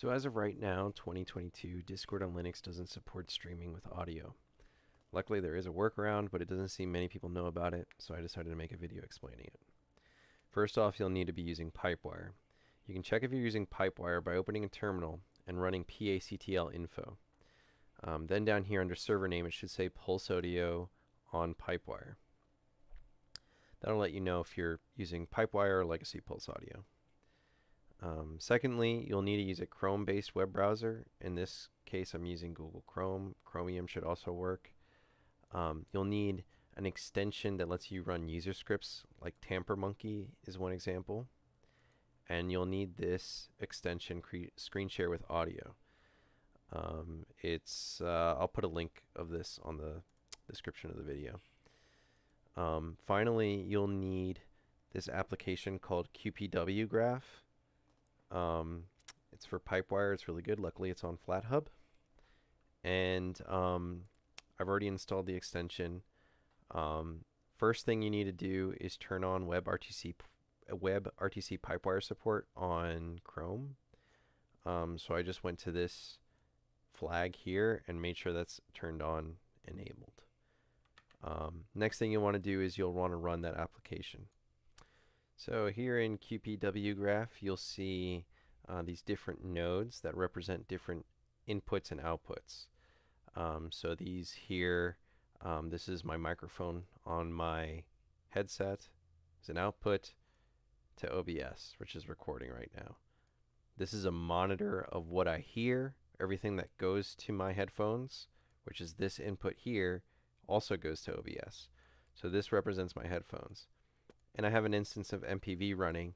So as of right now, 2022, Discord on Linux doesn't support streaming with audio. Luckily, there is a workaround, but it doesn't seem many people know about it, so I decided to make a video explaining it. First off, you'll need to be using PipeWire. You can check if you're using PipeWire by opening a terminal and running PACTL info. Then down here under server name, it should say PulseAudio on PipeWire. That'll let you know if you're using PipeWire or legacy PulseAudio. Secondly, you'll need to use a Chrome-based web browser. In this case, I'm using Google Chrome. Chromium should also work. You'll need an extension that lets you run user scripts, like Tampermonkey is one example. And you'll need this extension, Screen Share with Audio. I'll put a link of this on the description of the video. Finally, you'll need this application called qpwgraph. It's for PipeWire. It's really good. Luckily, it's on FlatHub. And I've already installed the extension. First thing you need to do is turn on WebRTC PipeWire support on Chrome. So I just went to this flag here and made sure that's turned on, enabled. Next thing you'll want to do is you'll want to run that application. So here in qpwgraph, you'll see these different nodes that represent different inputs and outputs. So these here, this is my microphone on my headset. It's an output to OBS, which is recording right now. This is a monitor of what I hear. Everything that goes to my headphones, which is this input here, also goes to OBS. So this represents my headphones. And I have an instance of MPV running,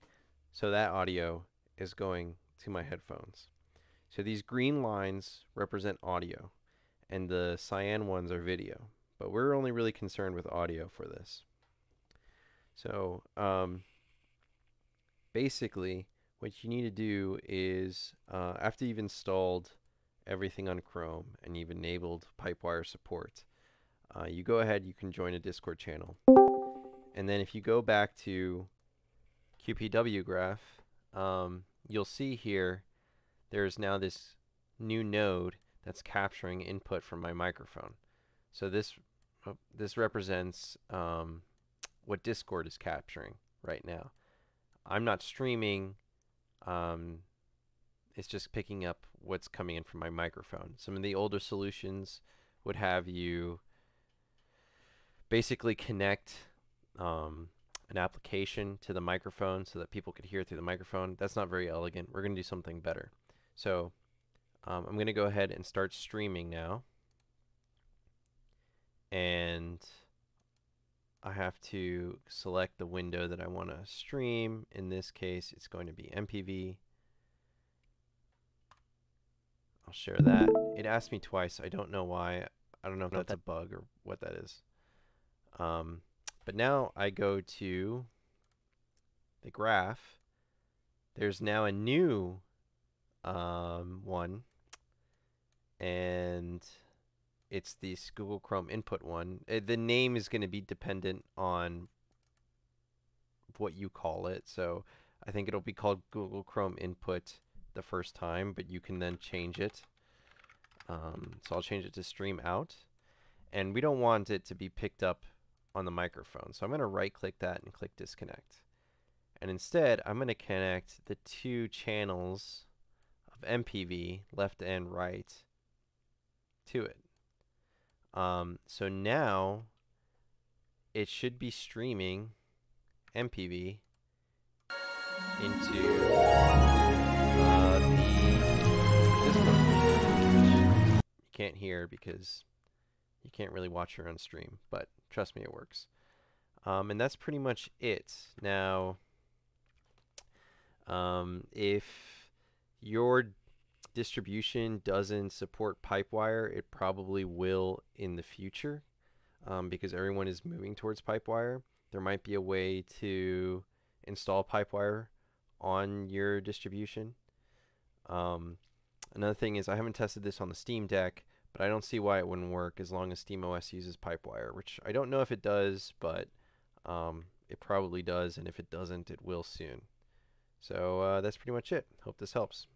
so that audio is going to my headphones. So these green lines represent audio, and the cyan ones are video. But we're only really concerned with audio for this. So basically, what you need to do is, after you've installed everything on Chrome and you've enabled PipeWire support, you go ahead, you can join a Discord channel. And then if you go back to qpwgraph, you'll see here there's now this new node that's capturing input from my microphone. So this represents what Discord is capturing right now. I'm not streaming. It's just picking up what's coming in from my microphone. Some of the older solutions would have you basically connect an application to the microphone so that people could hear through the microphone. That's not very elegant. We're going to do something better. So I'm going to go ahead and start streaming now. And I have to select the window that I want to stream. In this case, it's going to be MPV. I'll share that. It asked me twice. I don't know why. I don't know if that's a bug or what that is. But now I go to the graph. There's now a new one, and it's this Google Chrome input one. The name is going to be dependent on what you call it. So I think it'll be called Google Chrome input the first time, but you can then change it. So I'll change it to stream out, and we don't want it to be picked up on the microphone. So I'm going to right click that and click disconnect. And instead, I'm going to connect the two channels of MPV, left and right, to it. So now it should be streaming MPV into this one. You can't hear because you can't really watch your own stream, but trust me, it works. And that's pretty much it. Now, if your distribution doesn't support PipeWire, it probably will in the future, because everyone is moving towards PipeWire. There might be a way to install PipeWire on your distribution. Another thing is, I haven't tested this on the Steam Deck, but I don't see why it wouldn't work as long as SteamOS uses PipeWire, which I don't know if it does, but it probably does, and if it doesn't, it will soon. So that's pretty much it. Hope this helps.